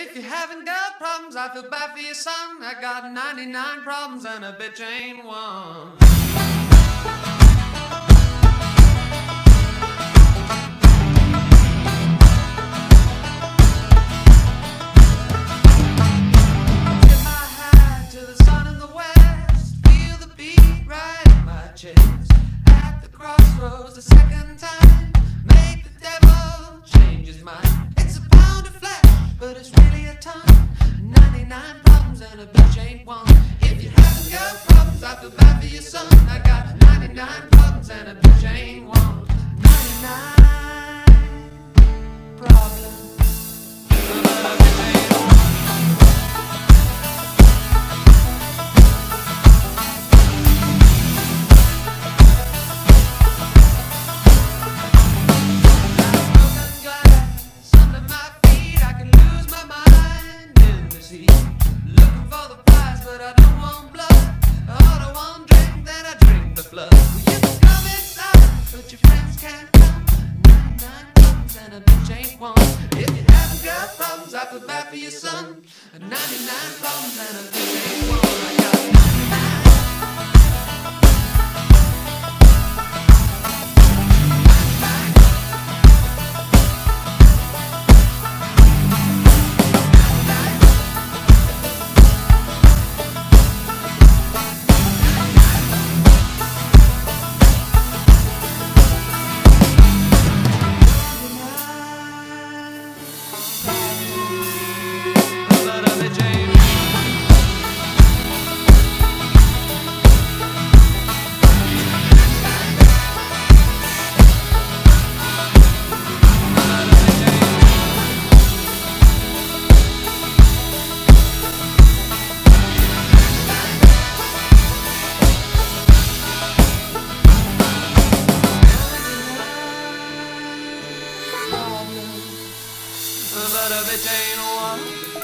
If you haven't got problems, I feel bad for your son. I got 99 problems and a bitch ain't one. At the crossroads the second time, make the devil change his mind. It's a pound of flesh, but it's really a ton. 99 problems and a bitch ain't one. If you haven't got problems, I feel bad for your son. I got 99 problems and a bitch ain't one. 99 problems. But I don't want blood. I don't want drink, then I drink the blood. Well, you can come inside, but your friends can't come. 99 problems and a bitch ain't one. If you haven't got problems, I feel bad for your son. 99 problems and a bitch ain't one. I got 99. But a bitch ain't one.